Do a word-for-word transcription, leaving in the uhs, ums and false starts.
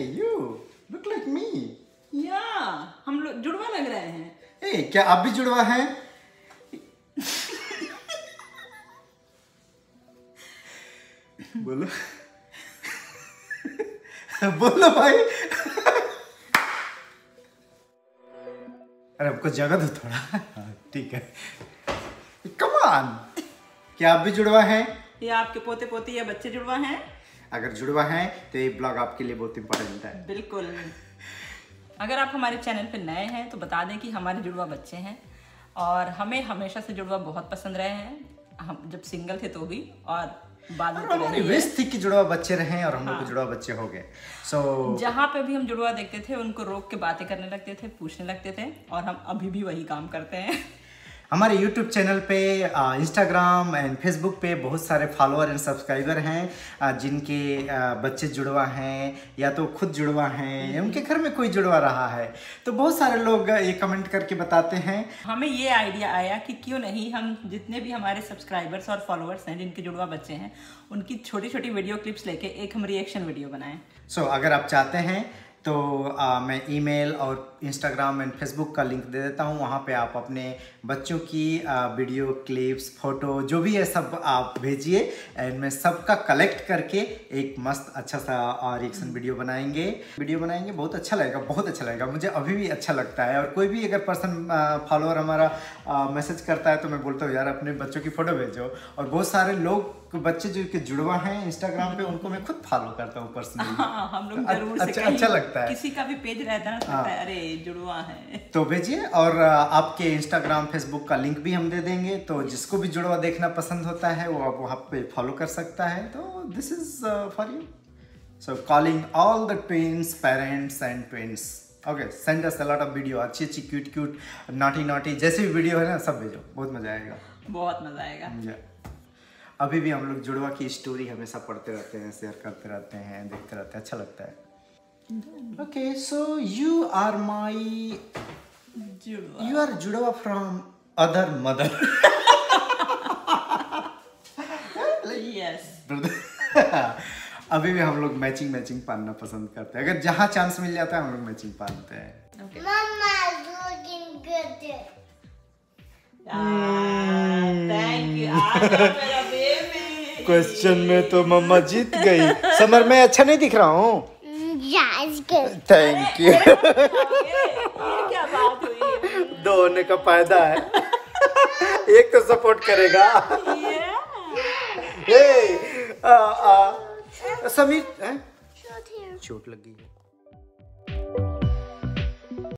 Hey you, look like me. Yeah, हम लोग जुड़वा लग रहे हैं. Hey, क्या आप भी जुड़वा हैं? बोलो बोलो भाई. अरे आपको जगह दो थोड़ा. ठीक है, कम ऑन. क्या आप भी जुड़वा हैं या आपके पोते पोती या बच्चे जुड़वा हैं? अगर जुड़वा हैं तो ये ब्लॉग आपके लिए बहुत इम्पोर्टेंट है. बिल्कुल. अगर आप हमारे चैनल पर नए हैं तो बता दें कि हमारे जुड़वा बच्चे हैं और हमें हमेशा से जुड़वा बहुत पसंद रहे हैं. हम जब सिंगल थे तो भी और बाद में विश थी कि जुड़वा बच्चे रहे और हम लोग हाँ। जुड़वा बच्चे हो गए. सो so, जहाँ पे भी हम जुड़वा देखते थे उनको रोक के बातें करने लगते थे, पूछने लगते थे और हम अभी भी वही काम करते हैं. हमारे YouTube चैनल पे, Instagram एंड Facebook पे बहुत सारे फॉलोअर एंड सब्सक्राइबर हैं जिनके बच्चे जुड़वा हैं या तो खुद जुड़वा हैं या उनके घर में कोई जुड़वा रहा है. तो बहुत सारे लोग ये कमेंट करके बताते हैं. हमें ये आइडिया आया कि क्यों नहीं हम जितने भी हमारे सब्सक्राइबर्स और फॉलोअर्स हैं जिनके जुड़वा बच्चे हैं उनकी छोटी छोटी वीडियो क्लिप्स लेके एक हम रिएक्शन वीडियो बनाएं. सो so, अगर आप चाहते हैं तो आ, मैं ईमेल और इंस्टाग्राम एंड फेसबुक का लिंक दे देता हूँ. वहाँ पे आप अपने बच्चों की आ, वीडियो क्लिप्स, फोटो जो भी है सब आप भेजिए एंड मैं सबका कलेक्ट करके एक मस्त अच्छा सा रिएक्शन वीडियो बनाएंगे वीडियो बनाएंगे बहुत अच्छा लगेगा. बहुत अच्छा लगेगा, मुझे अभी भी अच्छा लगता है. और कोई भी अगर पर्सन फॉलोअर हमारा मैसेज करता है तो मैं बोलता हूँ यार अपने बच्चों की फ़ोटो भेजो. और बहुत सारे लोग बच्चे जो के जुड़वा हैं इंस्टाग्राम पे उनको मैं खुद फॉलो करता हूँ पर्सनली. हाँ, हम लोग जरूर से अच्छा लगता है. किसी का भी पेज रहता है ना, अरे जुड़वा है तो भेजिए. और आपके इंस्टाग्राम फेसबुक का लिंक भी हम दे देंगे तो जिसको भी जुड़वा देखना पसंद होता है वो आप वहाँ पे फॉलो कर सकता है. तो this is for you. So calling all the twins parents and twins. Okay, send us a lot of video. अच्छी अच्छी क्यूट क्यूट नॉटी नॉटी जैसे भी वीडियो है ना सब भेजो. बहुत मजा आएगा, बहुत मजा आएगा. अभी भी हम लोग जुड़वा की स्टोरी हमेशा पढ़ते रहते हैं, शेयर करते रहते हैं, देखते रहते हैं. अच्छा लगता है. Okay, so you are my जुड़वा, यू आर जुड़वा from other mother. Yes brother. अभी भी हम लोग मैचिंग मैचिंग पहनना पसंद करते हैं. अगर जहाँ चांस मिल जाता है हम लोग मैचिंग पहनते हैं. okay. Mama is looking good. Ah, thank you. Question में तो मम्मा जीत गई. समर मैं अच्छा नहीं दिख रहा हूँ. Thank you. क्या बात हुई, दो होने का फायदा है. एक तो सपोर्ट करेगा. ए, आ, आ, समीर चोट लग गई.